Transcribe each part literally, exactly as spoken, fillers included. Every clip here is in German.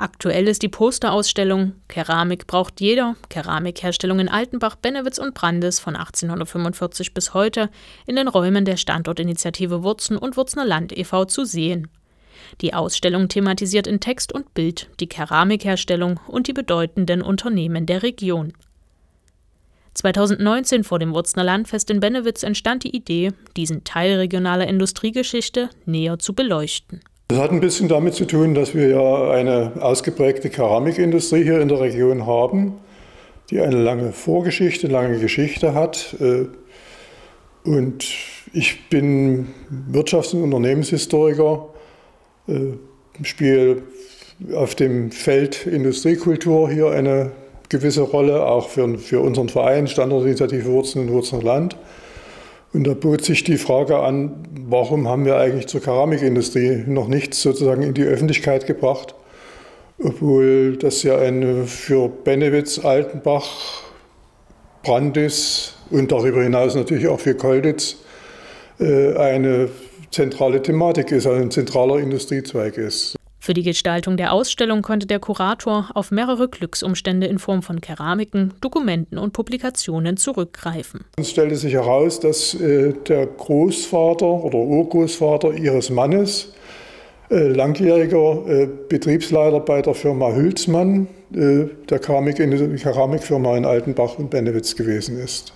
Aktuell ist die Posterausstellung »Keramik braucht jeder – Keramikherstellung in Altenbach, Bennewitz und Brandes« von achtzehnhundertfünfundvierzig bis heute in den Räumen der Standortinitiative Wurzen und Wurzener Land e V zu sehen. Die Ausstellung thematisiert in Text und Bild die Keramikherstellung und die bedeutenden Unternehmen der Region. zweitausendneunzehn vor dem Wurzener Landfest in Bennewitz entstand die Idee, diesen Teil regionaler Industriegeschichte näher zu beleuchten. Das hat ein bisschen damit zu tun, dass wir ja eine ausgeprägte Keramikindustrie hier in der Region haben, die eine lange Vorgeschichte, lange Geschichte hat. Und ich bin Wirtschafts- und Unternehmenshistoriker, spiele auf dem Feld Industriekultur hier eine gewisse Rolle, auch für, für unseren Verein Standortinitiative Wurzen und Wurzener Land. Und da bot sich die Frage an, warum haben wir eigentlich zur Keramikindustrie noch nichts sozusagen in die Öffentlichkeit gebracht, obwohl das ja eine für Bennewitz, Altenbach, Brandis und darüber hinaus natürlich auch für Kolditz eine zentrale Thematik ist, also ein zentraler Industriezweig ist. Für die Gestaltung der Ausstellung konnte der Kurator auf mehrere Glücksumstände in Form von Keramiken, Dokumenten und Publikationen zurückgreifen. Es stellte sich heraus, dass äh, der Großvater oder Urgroßvater ihres Mannes, äh, langjähriger äh, Betriebsleiter bei der Firma Hülsmann, äh, der Keramik in, die Keramikfirma in Altenbach und Bennewitz gewesen ist.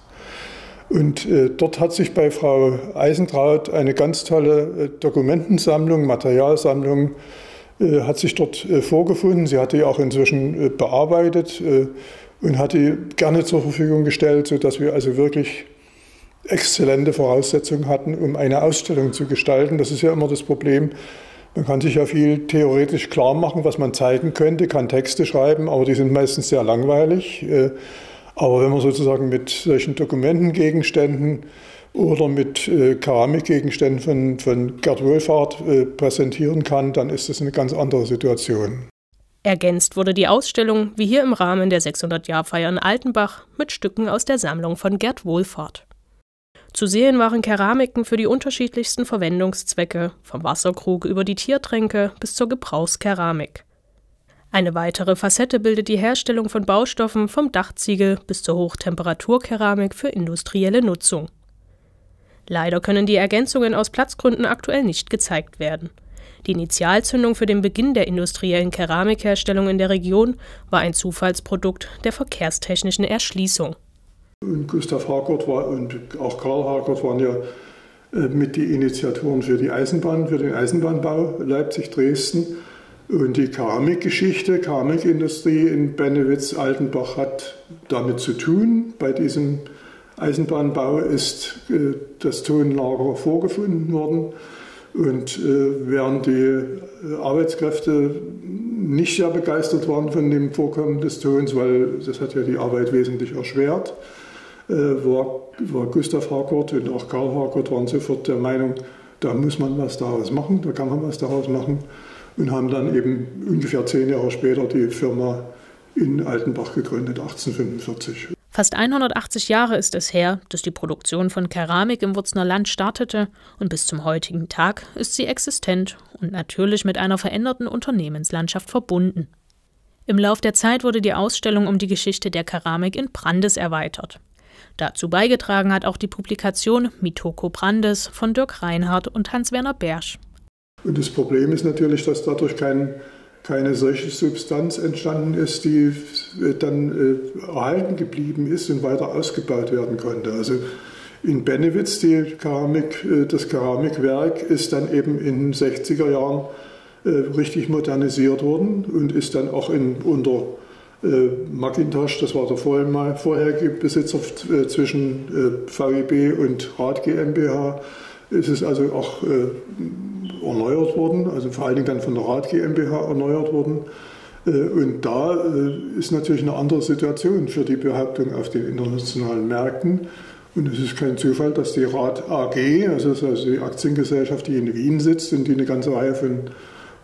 Und äh, dort hat sich bei Frau Eisentraut eine ganz tolle äh, Dokumentensammlung, Materialsammlung, hat sich dort vorgefunden. Sie hatte die auch inzwischen bearbeitet und hat die gerne zur Verfügung gestellt, sodass wir also wirklich exzellente Voraussetzungen hatten, um eine Ausstellung zu gestalten. Das ist ja immer das Problem. Man kann sich ja viel theoretisch klar machen, was man zeigen könnte, kann Texte schreiben, aber die sind meistens sehr langweilig. Aber wenn man sozusagen mit solchen Dokumentengegenständen oder mit äh, Keramikgegenständen von, von Gerd Wohlfahrt äh, präsentieren kann, dann ist das eine ganz andere Situation. Ergänzt wurde die Ausstellung, wie hier im Rahmen der sechshundert-Jahr-Feier in Altenbach, mit Stücken aus der Sammlung von Gerd Wohlfahrt. Zu sehen waren Keramiken für die unterschiedlichsten Verwendungszwecke, vom Wasserkrug über die Tiertränke bis zur Gebrauchskeramik. Eine weitere Facette bildet die Herstellung von Baustoffen vom Dachziegel bis zur Hochtemperaturkeramik für industrielle Nutzung. Leider können die Ergänzungen aus Platzgründen aktuell nicht gezeigt werden. Die Initialzündung für den Beginn der industriellen Keramikherstellung in der Region war ein Zufallsprodukt der verkehrstechnischen Erschließung. Und Gustav Harkort war, und auch Karl Harkort waren ja äh, mit die Initiatoren für die Eisenbahn, für den Eisenbahnbau Leipzig-Dresden. Und die Keramikgeschichte, Keramikindustrie in Bennewitz-Altenbach hat damit zu tun, bei diesem Eisenbahnbau ist äh, das Tonlager vorgefunden worden und äh, während die Arbeitskräfte nicht sehr begeistert waren von dem Vorkommen des Tons, weil das hat ja die Arbeit wesentlich erschwert, äh, war, war Gustav Harkort und auch Karl Harkort waren sofort der Meinung, da muss man was daraus machen, da kann man was daraus machen und haben dann eben ungefähr zehn Jahre später die Firma in Altenbach gegründet, achtzehnhundertfünfundvierzig. Fast hundertachtzig Jahre ist es her, dass die Produktion von Keramik im Wurzener Land startete und bis zum heutigen Tag ist sie existent und natürlich mit einer veränderten Unternehmenslandschaft verbunden. Im Lauf der Zeit wurde die Ausstellung um die Geschichte der Keramik in Brandes erweitert. Dazu beigetragen hat auch die Publikation Mitoko Brandes von Dirk Reinhardt und Hans-Werner Bersch. Und das Problem ist natürlich, dass dadurch kein keine solche Substanz entstanden ist, die dann äh, erhalten geblieben ist und weiter ausgebaut werden konnte. Also in Bennewitz, die Keramik, äh, das Keramikwerk ist dann eben in den sechziger Jahren äh, richtig modernisiert worden und ist dann auch in, unter äh, McIntosh, das war der vorher, vorherige Besitzer äh, zwischen äh, V E B und Rad GmbH, ist es also auch äh, erneuert worden, also vor allen Dingen dann von der Rad GmbH erneuert worden. Und da ist natürlich eine andere Situation für die Behauptung auf den internationalen Märkten. Und es ist kein Zufall, dass die Rad A G, also die Aktiengesellschaft, die in Wien sitzt und die eine ganze Reihe von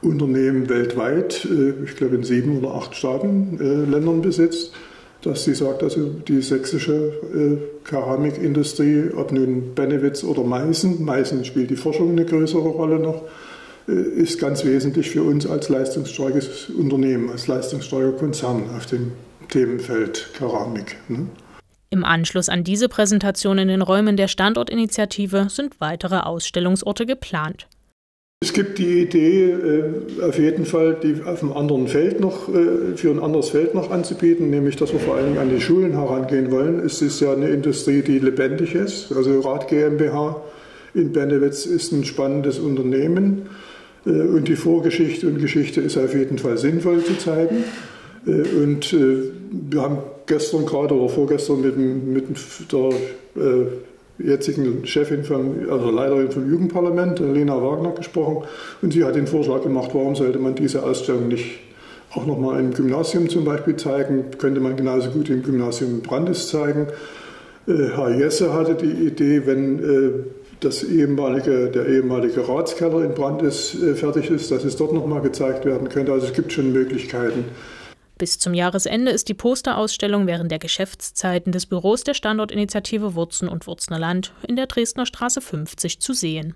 Unternehmen weltweit, ich glaube in sieben oder acht Staaten, Ländern besitzt, dass sie sagt, also die sächsische Keramikindustrie, ob nun Bennewitz oder Meißen, Meißen spielt die Forschung eine größere Rolle noch, ist ganz wesentlich für uns als leistungsstarkes Unternehmen, als leistungsstarker Konzern auf dem Themenfeld Keramik. Ne? Im Anschluss an diese Präsentation in den Räumen der Standortinitiative sind weitere Ausstellungsorte geplant. Es gibt die Idee, auf jeden Fall die auf einem anderen Feld noch, für ein anderes Feld noch anzubieten, nämlich dass wir vor allem an die Schulen herangehen wollen. Es ist ja eine Industrie, die lebendig ist. Also Rad GmbH in Bennewitz ist ein spannendes Unternehmen und die Vorgeschichte und Geschichte ist auf jeden Fall sinnvoll zu zeigen. Und wir haben gestern gerade oder vorgestern mit, mit der jetzigen Chefin, vom, also Leiterin vom Jugendparlament, Lena Wagner, gesprochen und sie hat den Vorschlag gemacht, warum sollte man diese Ausstellung nicht auch nochmal im Gymnasium zum Beispiel zeigen, könnte man genauso gut im Gymnasium Brandes zeigen. Herr Jesse hatte die Idee, wenn das ehemalige, der ehemalige Ratskeller in Brandes fertig ist, dass es dort nochmal gezeigt werden könnte, also es gibt schon Möglichkeiten. Bis zum Jahresende ist die Posterausstellung während der Geschäftszeiten des Büros der Standortinitiative Wurzen und Wurzener Land in der Dresdner Straße fünfzig zu sehen.